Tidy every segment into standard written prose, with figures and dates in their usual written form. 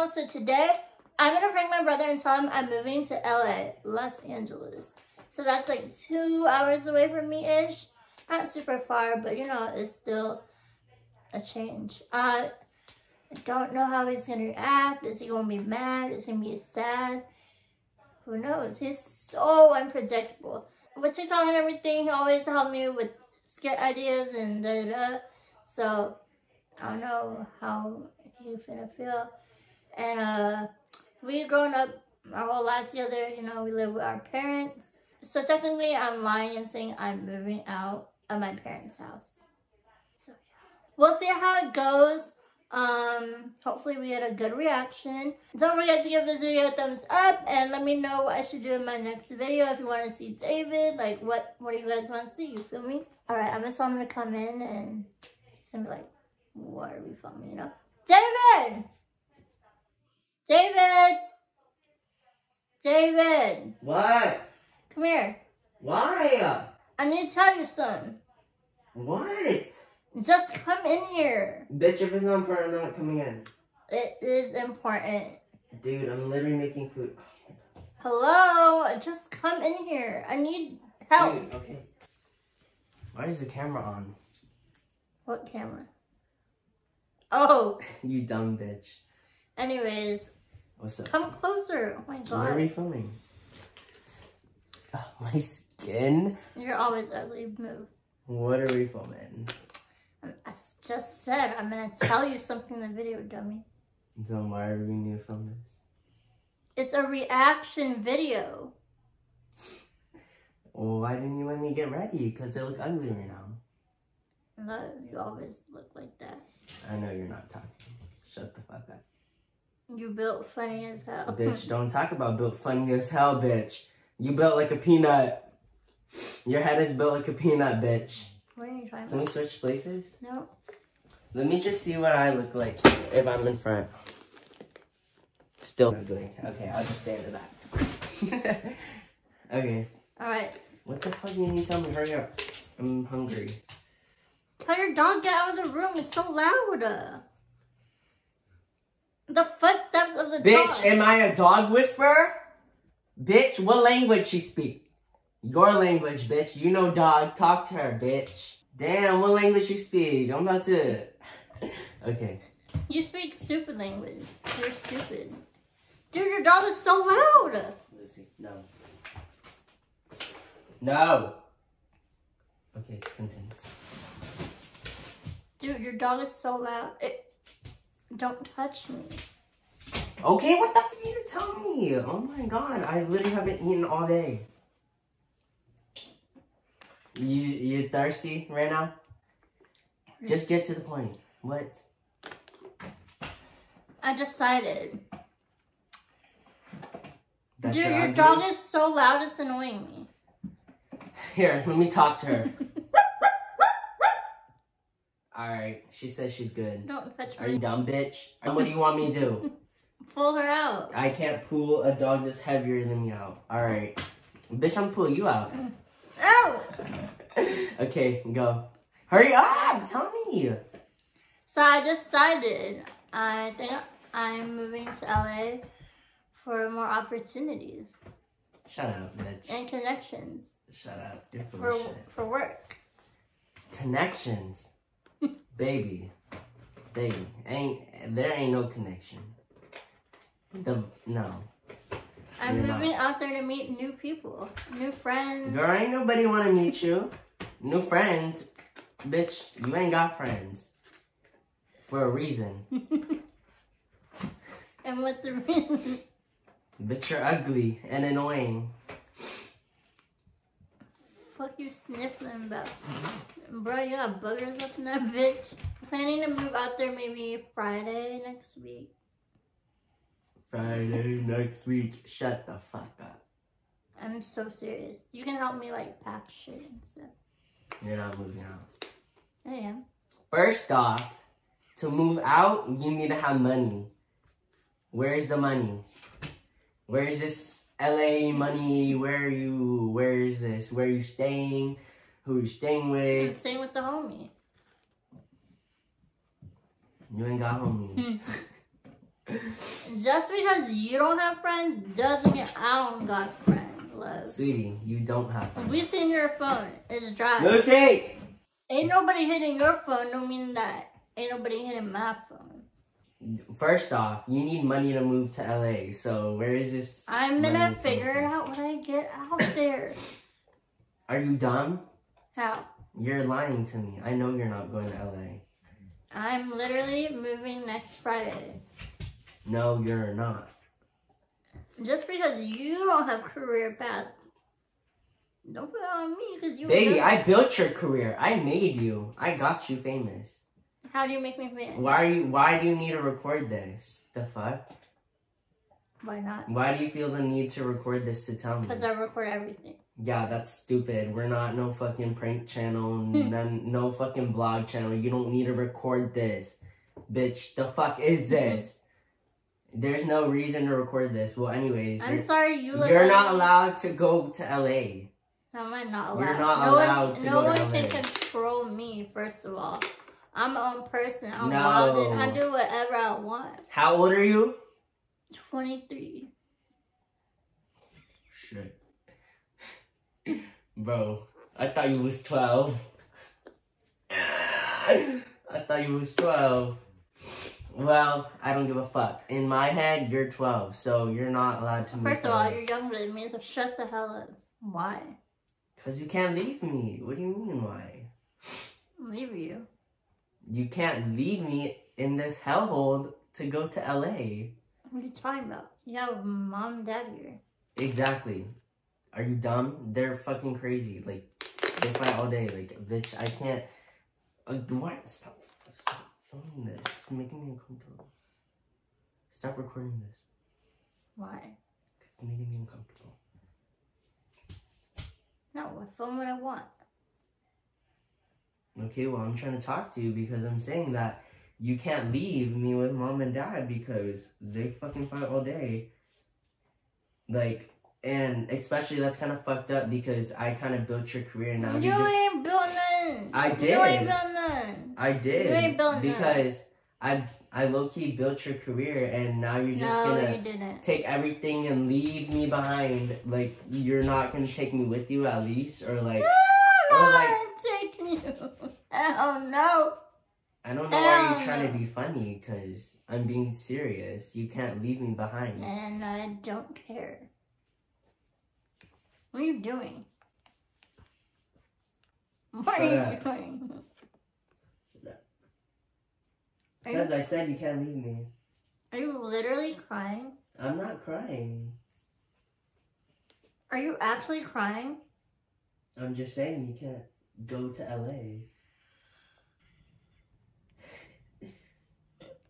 channel. So today I'm gonna prank my brother and tell him I'm moving to LA, Los Angeles. So that's like 2 hours away from me ish. Not super far, but you know, it's still a change. I don't know how he's gonna react. Is he gonna be mad? Is he gonna be sad? Who knows? He's so unpredictable. With TikTok and everything, he always helped me with skit ideas and da-da-da. So I don't know how he's gonna feel. And we've grown up our whole lives together, you know, we live with our parents. So technically I'm lying and saying I'm moving out of my parents' house. So we'll see how it goes. Hopefully we had a good reaction. Don't forget to give this video a thumbs up and let me know what I should do in my next video if you want to see David. Like what do you guys want to see? You feel me? Alright, I'm gonna tell him to come in and he's gonna be like, what are we filming, you know? David! David! David! What? Come here. Why? I need to tell you something. What? Just come in here. Bitch, if it's not important, I'm not coming in. It is important. Dude, I'm literally making food. Hello? Just come in here. I need help. Dude, okay. Why is the camera on? What camera? Oh. You dumb bitch. Anyways. What's up? Come closer. Oh my god. What are we filming? Oh, my skin? You're always ugly. Move. What are we filming? I just said I'm gonna tell you something in the video, dummy. So why are we gonna film this? It's a reaction video. Well, why didn't you let me get ready? Because I look ugly right now. No, you always look like that. I know you're not talking. Shut the fuck up. You built funny as hell. Bitch, don't talk about built funny as hell, bitch. You built like a peanut. Your head is built like a peanut, bitch. What are you talking about? Can we switch places? No. Let me just see what I look like if I'm in front. Still ugly. Okay, I'll just stay in the back. Okay. Alright. What the fuck do you need to tell me? Hurry up. I'm hungry. Tell your dog get out of the room. It's so loud. The footsteps of the dog. Bitch, am I a dog whisperer? Bitch, what language she speak? Your language, bitch. You know dog. Talk to her, bitch. Damn, what language you speak? I'm about to... Okay. You speak stupid language. You're stupid. Dude, your dog is so loud. Lucy, no. No. Okay, continue. Dude, your dog is so loud. Don't touch me. Okay, what the fuck are you telling me? Oh my god, I literally haven't eaten all day. You're thirsty right now? Just get to the point. What? I decided. That's dude, your dog is so loud, it's annoying me. Here, let me talk to her. Alright, she says she's good. Don't touch me. Are you dumb, bitch? What do you want me to do? Pull her out. I can't pull a dog that's heavier than me out. Alright. Bitch, I'm pulling you out. Ow! Okay, go. Hurry up! Tell me! So I decided I think I'm moving to LA for more opportunities. Shut up, bitch. And connections. Shut up. You're for work. Connections? Baby. Baby. There ain't no connection. No. I'm moving out there to meet new people, new friends. Girl, ain't nobody want to meet you. New friends? Bitch, you ain't got friends. For a reason. And what's the reason? Bitch, you're ugly and annoying. Fuck you sniffling about. Bro, you got boogers up in that bitch. Planning to move out there maybe Friday next week. Friday next week. Shut the fuck up. I'm so serious. You can help me like pack shit and stuff. You're not moving out. I am. First off, to move out, you need to have money. Where's the money? Where's this LA money? Where are you? Where is this? Where are you staying? Who are you staying with? I'm staying with the homie. You ain't got homies. Just because you don't have friends doesn't mean I don't got friends, love. Sweetie, you don't have friends. We've seen your phone. It's dry. Lucy! Ain't nobody hitting your phone, don't mean that. Ain't nobody hitting my phone. First off, you need money to move to LA, so where is this? I'm gonna figure out when I get out there. Are you dumb? How? You're lying to me. I know you're not going to LA. I'm literally moving next Friday. No, you're not. Just because you don't have career path, don't put it on me because you. Baby, I built your career. I made you. I got you famous. How do you make me famous? Why do you need to record this? The fuck? Why not? Why do you feel the need to record this to tell me? Because I record everything. Yeah, that's stupid. We're not no fucking prank channel, none, no fucking vlog channel. You don't need to record this. Bitch, the fuck is this? There's no reason to record this. Well, anyways. I'm sorry, you look You're not allowed to go to LA. How am I not allowed? You're not allowed to go to LA. No one can control me, first of all. I'm my own person. I'm wild and I do whatever I want. How old are you? 23. Shit. Bro, I thought you was 12. I thought you was 12. Well, I don't give a fuck. In my head, you're 12, so you're not allowed to move. First of all, you're younger than me, so shut the hell up. Why? Because you can't leave me. What do you mean, why? I'll leave you. You can't leave me in this hellhole to go to LA. What are you talking about? You have mom and dad here. Exactly. Are you dumb? They're fucking crazy. Like, they fight all day. Like, bitch, I can't. What? Stop. This. It's making me uncomfortable. Stop recording this. Why? It's making me uncomfortable. No, I film what I want. Okay, well, I'm trying to talk to you because I'm saying that you can't leave me with mom and dad because they fucking fight all day. Like, and especially that's kind of fucked up because I kind of built your career now. You just, ain't built none. I did. You ain't built none. I did. You ain't built because I low-key built your career and now you're just gonna take everything and leave me behind. Like, you're not gonna take me with you at least, or like, no, or like, I'm taking you. Oh no. I don't know why you're trying to be funny because I'm being serious. You can't leave me behind. And I don't care. What are you doing? What are you doing? Because I said you can't leave me. Are you literally crying? I'm not crying. Are you actually crying? I'm just saying you can't go to LA.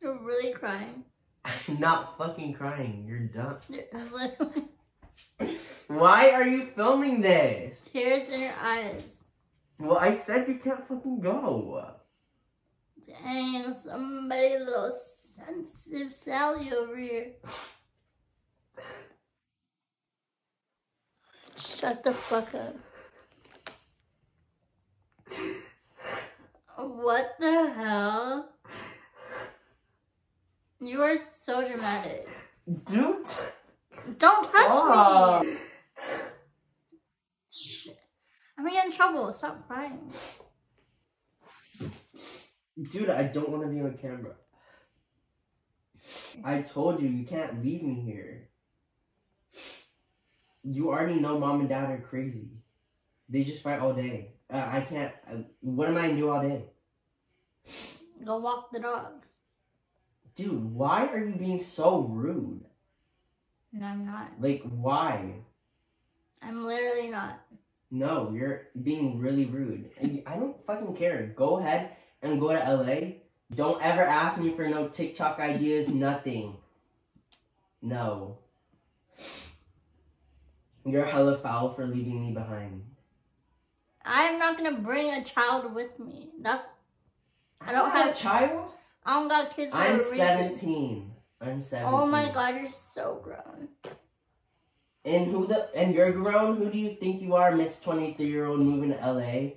You're really crying? I'm not fucking crying. You're dumb. Why are you filming this? Tears in your eyes. Well, I said you can't fucking go. Dang, somebody a little sensitive Sally over here. Shut the fuck up. What the hell? You are so dramatic. Dude. Don't touch me! Shit. I'm gonna get in trouble. Stop crying. Dude, I don't want to be on camera. I told you, you can't leave me here. You already know mom and dad are crazy. They just fight all day. I can't... what am I going to do all day? Go walk the dogs. Dude, why are you being so rude? No, I'm not. Like, why? I'm literally not. No, you're being really rude. I don't fucking care. Go ahead and go to LA. Don't ever ask me for no TikTok ideas, nothing. No. You're hella foul for leaving me behind. I'm not gonna bring a child with me. That I don't have a child? I don't got kids for a reason. I'm 17. Oh my god, you're so grown. And you're grown? Who do you think you are, Miss 23-year-old moving to LA?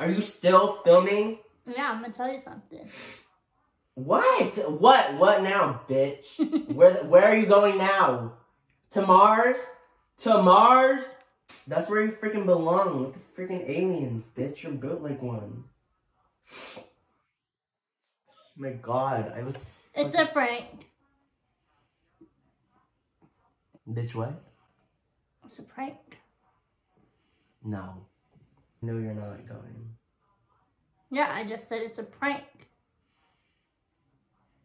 Are you still filming? Yeah, I'm gonna tell you something. What now, bitch? Where are you going now? To Mars? To Mars? That's where you freaking belong with the freaking aliens, bitch. You're built like one. Oh my God, I look. It's a prank. Bitch, what? It's a prank. No. No, you're not going. Yeah, I just said it's a prank.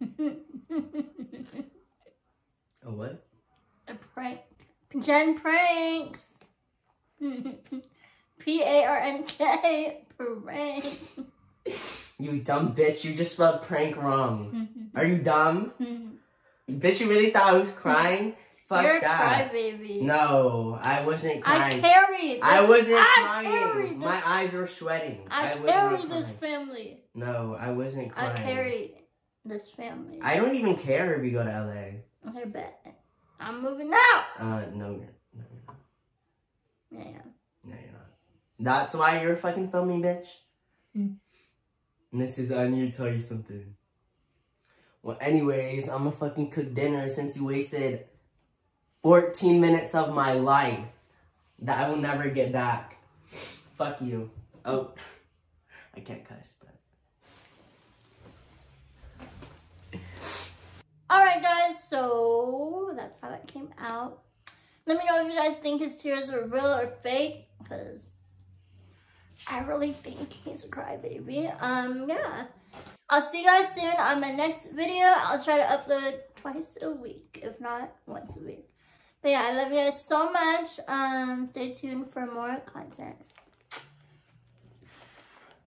A what? A prank. Jen pranks. P-A-R-N-K. Prank. You dumb bitch. You just spelled prank wrong. Are you dumb? Bitch, you really thought I was crying? Fuck You're that. Cry, baby. No, I wasn't crying. I wasn't crying. My eyes were sweating. I carry this family. No, I wasn't crying. I carry this family. I don't even care if you go to LA. I bet. I'm moving out. No, you're not. Yeah, yeah. No, you're not. That's why you're fucking filming, bitch. Mrs., I need to tell you something. Well, anyways, I'm gonna fucking cook dinner since you wasted 14 minutes of my life that I will never get back. Fuck you. Oh, I can't cuss, but. Alright, guys, so that's how that came out. Let me know if you guys think his tears are real or fake, because I really think he's a crybaby. Yeah. I'll see you guys soon on my next video. I'll try to upload twice a week, if not once a week. But yeah, I love you guys so much. Stay tuned for more content.